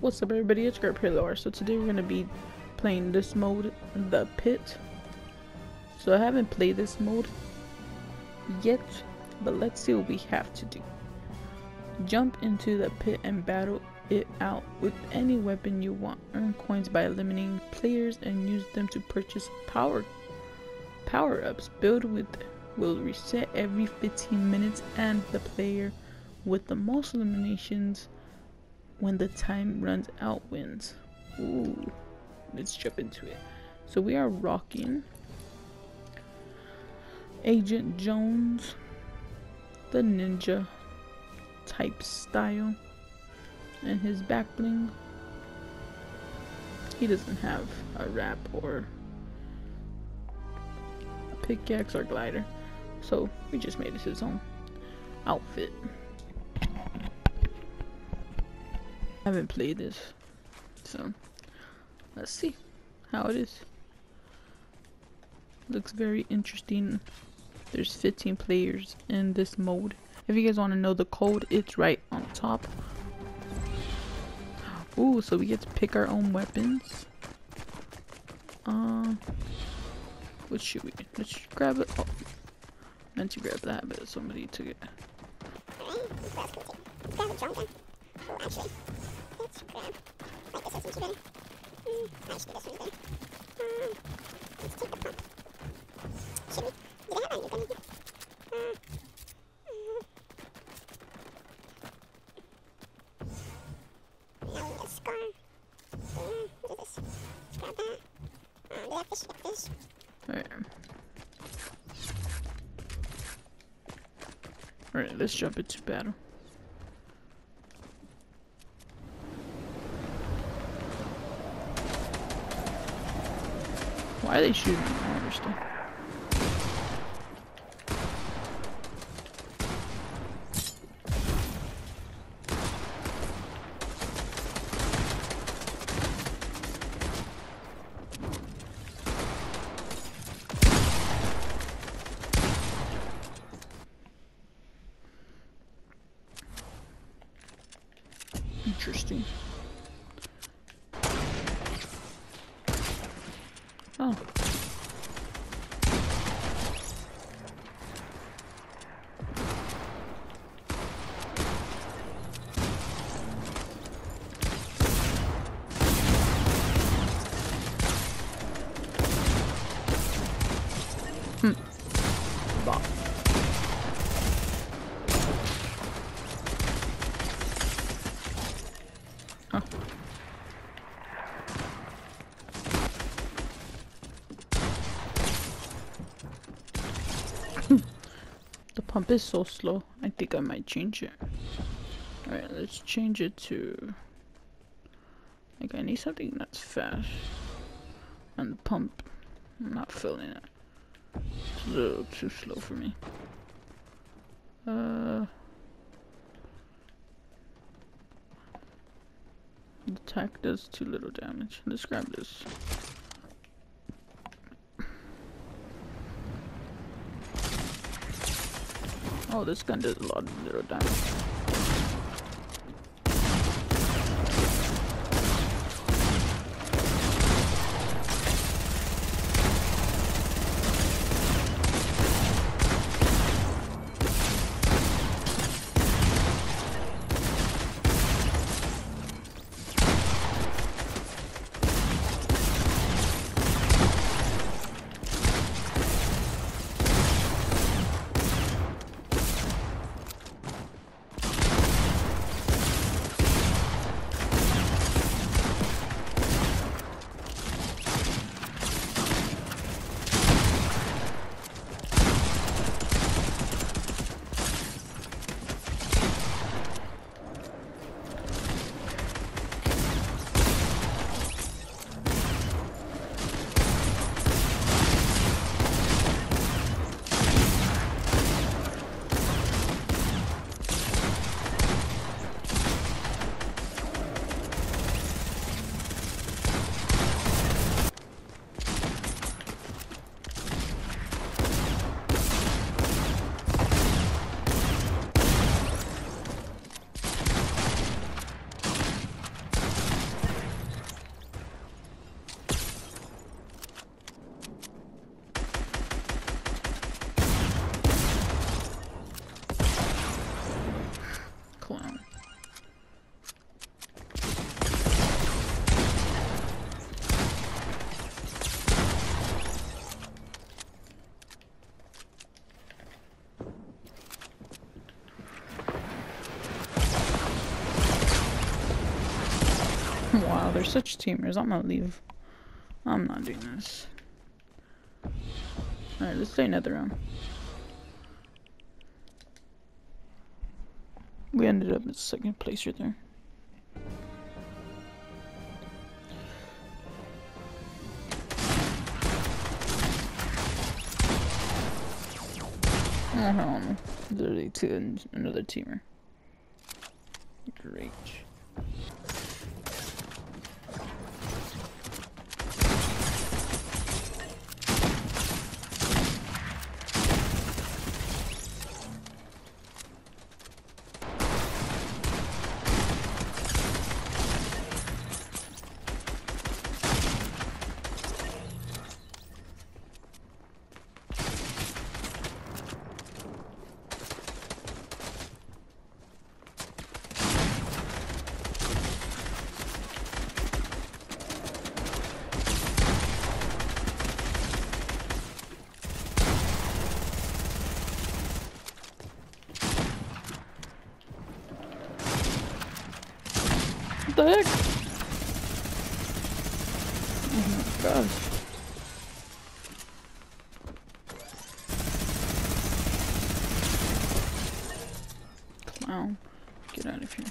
What's up, everybody? It's Garpaylor. So today we're gonna be playing this mode, The Pit. So I haven't played this mode yet, but let's see what we have to do. Jump into the pit and battle it out with any weapon you want. Earn coins by eliminating players and use them to purchase power-ups. Build with will reset every 15 minutes, and the player with the most eliminations when the time runs out wins. Ooh, let's jump into it. So we are rocking Agent Jones, the ninja type style, and his back bling. He doesn't have a wrap or a pickaxe or glider, so we just made it his own outfit. I haven't played this, so let's see how it is. Looks very interesting. There's 15 players in this mode. If you guys want to know the code, it's right on top. Ooh, so we get to pick our own weapons. What should we do? Let's grab it. Oh, meant to grab that, but somebody took it. Alright, let's jump into battle. Why are they shooting? I don't understand. Interesting. Oh. Bop. Oh. The pump is so slow. I think I might change it. Alright, let's change it to, like, I need something that's fast. And the pump, I'm not feeling it. It's a little too slow for me. The attack does too little damage. Let's grab this. Oh, this gun does a lot of little damage. Wow, they're such teamers. I'm gonna leave. I'm not doing this. Alright, let's play another round. We ended up in second place right there. Literally to another teamer. Great. What the heck? Oh my gosh. Clown. Get out of here.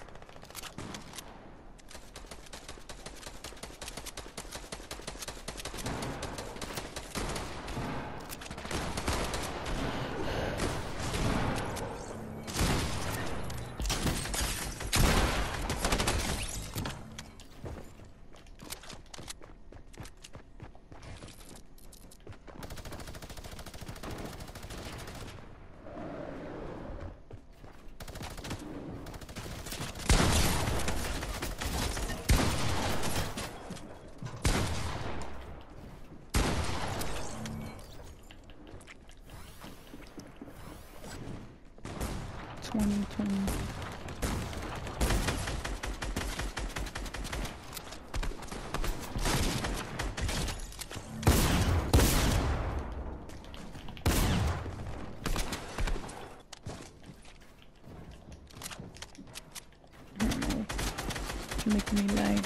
Make me lie.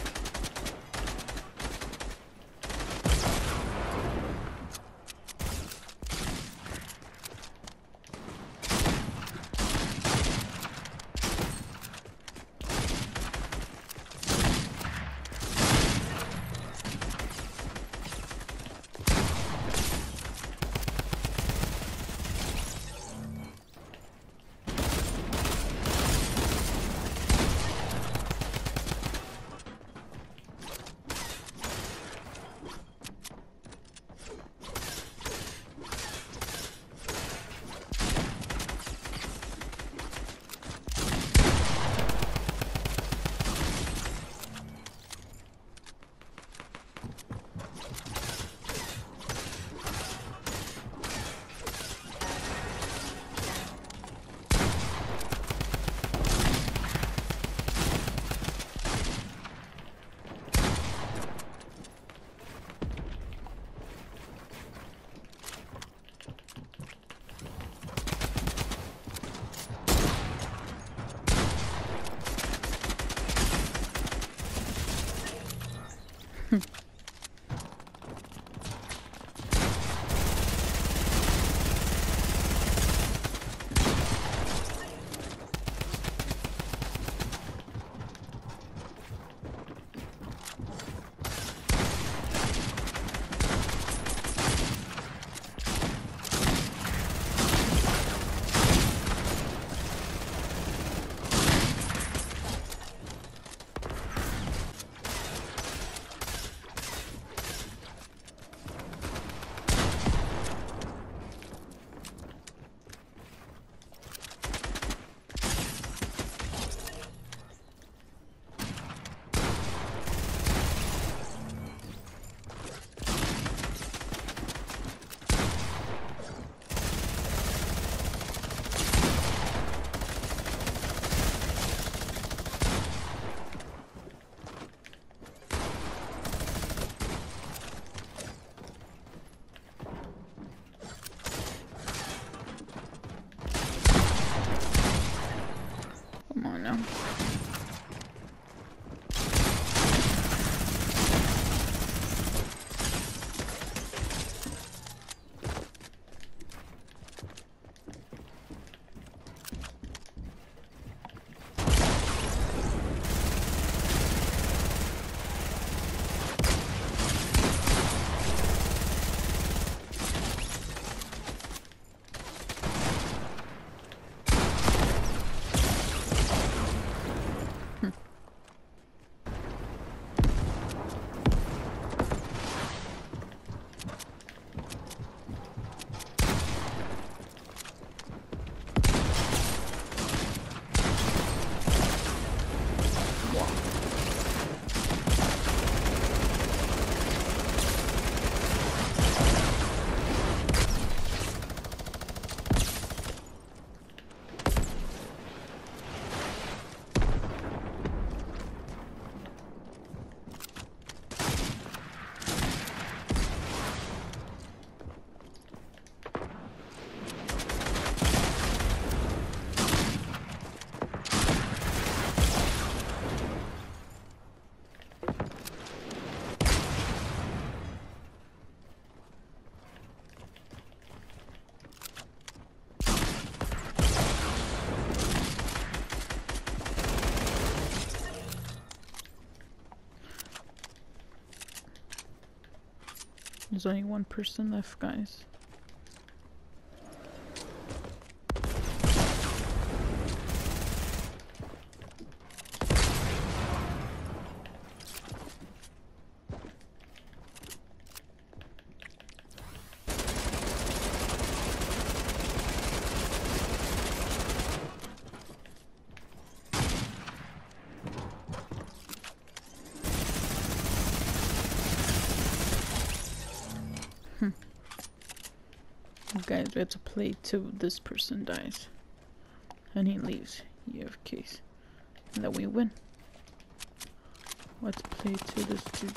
There's only one person left, guys. Guys, we have to play till this person dies and he leaves EFKs, and then we win. We have to play till this dude.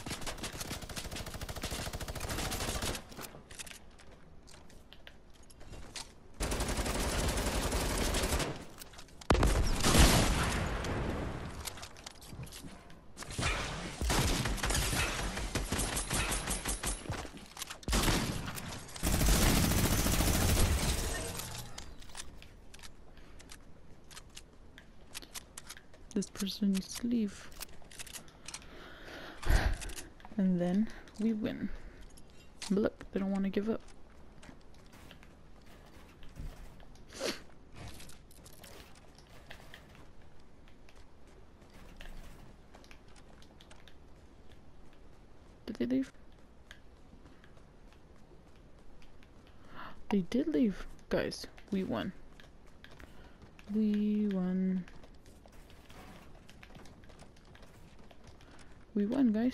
This person needs to leave. And then we win. But look, they don't want to give up. Did they leave? They did leave. Guys, we won. We won. We won, guys.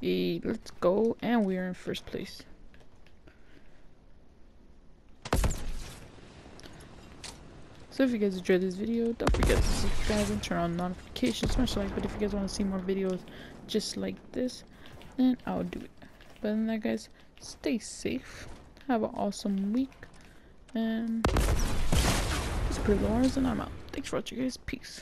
Hey, let's go, and we are in first place. So if you guys enjoyed this video, don't forget to subscribe and turn on notifications, smash the like, but if you guys want to see more videos just like this, then I'll do it. But other than that, guys, stay safe, have an awesome week, and it's Prettylilrrs, and I'm out. Thanks for watching, guys. Peace.